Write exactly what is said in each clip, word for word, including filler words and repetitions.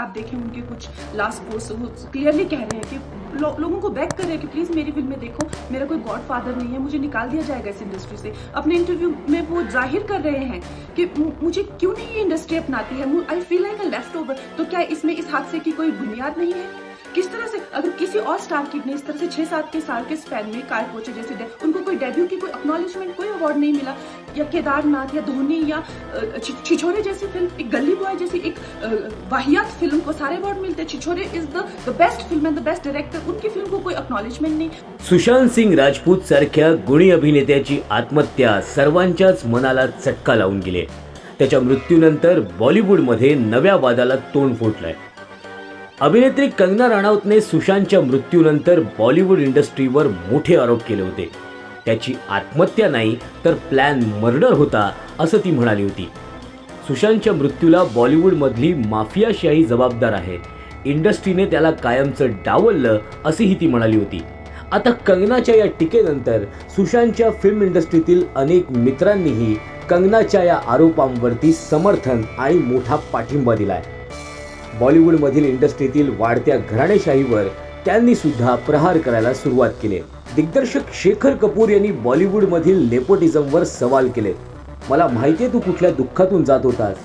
आप देखें उनके कुछ लास्ट पोस्ट, वो क्लियरली कह रहे हैं कि लो, लोगों को बैक कर रहे हैं कि प्लीज़ मेरी फिल्में देखो, मेरा कोई गॉड फादर नहीं है, मुझे निकाल दिया जाएगा इस इंडस्ट्री से। अपने इंटरव्यू में वो जाहिर कर रहे हैं कि मुझे क्यों नहीं ये इंडस्ट्री अपनाती है, I feel like a leftover. तो क्या इसमें इस हादसे की कोई बुनियाद नहीं है? किस तरह से अगर किसी और स्टार की इस तरह से छः सात के साल के स्पैन में कार कोचे जैसे उनको कोई डेब्यू की कोई एक्नॉलेजमेंट, कोई अवार्ड नहीं मिला, या केदारनाथ या धोनी या छिछोरे जैसी फिल्म, एक गली बॉय जैसी एक वाहियात फिल्म को सारे अवार्ड मिलते। Chhichhore is the best film and the best director, उनकी फिल्म को कोई एक्नॉलेजमेंट नहीं। सुशांत सिंग राजपूत सारख्या गुणी अभिनेत्याची आत्महत्या सर्वांच्याच मनाला चटका लावून गेली। त्याच्या मृत्यूनंतर बॉलिवूडमध्ये नव्या वादाला तोंड फुटलंय। अभिनेत्री कंगना राणावतने सुशांतच्या मृत्यूनंतर बॉलिवूड इंडस्ट्रीवर मोठे आरोप केले होते। त्याची आत्महत्या नाही तर प्लॅन मर्डर होता असं ती म्हणाली होती। सुशांतच्या मृत्यूला बॉलिवूडमधली माफियाशाही जबाबदार आहे, इंडस्ट्रीने त्याला कायमचं डावललं असेही ती म्हणाली होती। आता कंगनाच्या या टीकेनंतर सुशांतच्या फिल्म इंडस्ट्रीतील अनेक मित्रांनीही कंगनाच्या या आरोपांवरती समर्थन आणि मोठा पाठिंबा दिला आहे। बॉलिवूडमधील इंडस्ट्रीतील वाढत्या घराणेशाहीवर त्यांनी सुद्धा प्रहार करायला सुरुवात केली। दिग्दर्शक शेखर कपूर यांनी बॉलिवूडमधील नेपोटिझमवर सवाल केले। मला माहिती आहे तू कुठल्या दुःखातून जात होतास,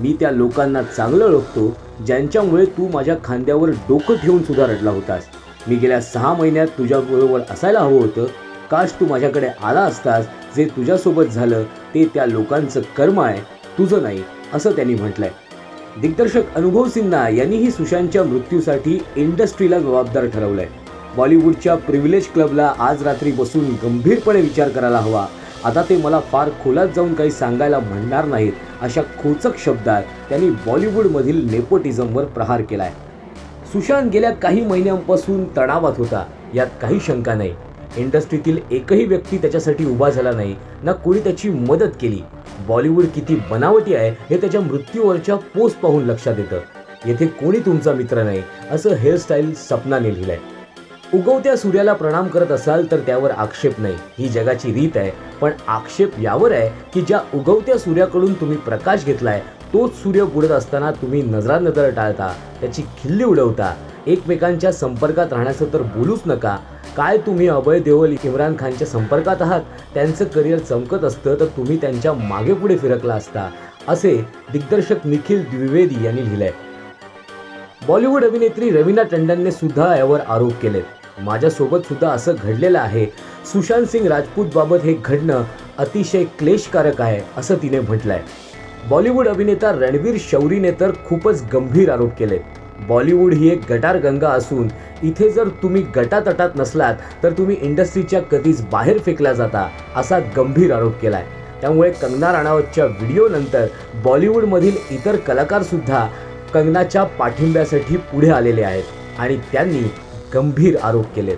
मी त्या लोकांना चांगलं ओळखतो ज्यांच्यामुळे तू माझ्या खांद्यावर डोकं ठेवून सुद्धा रडला होतास। मी गेल्या सहा महिन्यात तुझ्याबरोबर असायला हवं होतं, काश तू माझ्याकडे आला असतास। जे तुझ्यासोबत झालं ते त्या लोकांचं कर्म आहे, तुझं नाही, असं त्यांनी म्हटलंय। दिग्दर्शक अनुभव सिन्हा यांनीही सुशांतच्या मृत्यूसाठी इंडस्ट्रीला जबाबदार ठरवलंय। बॉलिवूडच्या प्रिव्हिलेज क्लबला आज रात्री बसून गंभीरपणे विचार करायला हवा। आता ते मला फार खोलात जाऊन काही सांगायला म्हणणार नाहीत, अशा खोचक शब्दात त्यांनी बॉलिवूडमधील नेपोटिझमवर प्रहार केलाय। सुशांत गेल्या काही महिन्यांपासून तणावात होता, यात काही शंका नाही। इंडस्ट्रीतील एकही व्यक्ती त्याच्यासाठी उभा झाला नाही, ना कोणी त्याची मदत केली। बॉलिवूड किती बनावटी आहे हे त्याच्या मृत्यूवरच्या पोस्ट पाहून लक्षात येतं। येथे कोणी तुमचा मित्र नाही असं हेअरस्टाईल सपनाने लिहिलंय। उगवत्या सूर्याला प्रणाम करत असाल तर त्यावर आक्षेप नाही, ही जगाची रीत आहे। पण आक्षेप यावर आहे की ज्या उगवत्या सूर्याकडून तुम्ही प्रकाश घेतलाय तोच सूर्य बुडत असताना तुम्ही नजरानजर टाळता, त्याची खिल्ली उडवता, एकमेकांच्या संपर्कात राहण्याचं तर बोलूच नका। काय तुम्ही अभय देओल इम्रान खानच्या संपर्कात आहात, त्यांचं करिअर चमकत असतं तर तुम्ही त्यांच्या मागे पुढे फिरकला असता, असे दिग्दर्शक निखिल द्विवेदी यांनी लिहिलंय। बॉलिवूड अभिनेत्री रवीना टंडनने सुद्धा यावर आरोप केलेत। माझ्यासोबत सुद्धा असं घडलेलं आहे, सुशांत सिंग राजपूत बाबत हे घडणं अतिशय क्लेशकारक आहे असं तिने म्हटलंय। बॉलिवूड अभिनेता रणवीर शौरीने तर खूपच गंभीर आरोप केलेत। बॉलिवूड ही एक गटार गंगा असून इथे जर तुम्ही गटातटात नसलात तर तुम्ही इंडस्ट्रीच्या कधीच बाहेर फेकला जाता, असा गंभीर आरोप केलाय। त्यामुळे कंगना राणावतच्या व्हिडिओनंतर बॉलिवूडमधील इतर कलाकारसुद्धा कंगनाच्या पाठिंब्यासाठी पुढे आलेले आहेत आणि त्यांनी गंभीर आरोप केलेत।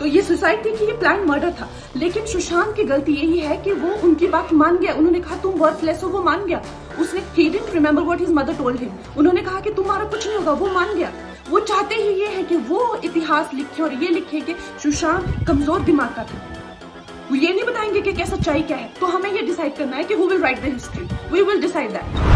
तो ये सोसाइटी की ये प्लान मर्डर था, लेकिन सुशांत की गलती यही है कि वो उनकी बात मान गया। उन्होंने कहा तुम वर्थलेस हो, वो मान गया। उसने he didn't remember what his mother told him. उन्होंने कहा कि तुम्हारा कुछ नहीं होगा, वो मान गया। वो चाहते ही ये है कि वो इतिहास लिखे और ये लिखे कि सुशांत कमजोर दिमाग का था। वो ये नहीं बताएंगे कि क्या सच्चाई क्या है। तो हमें ये डिसाइड करना है कि who will write the history. We will decide that.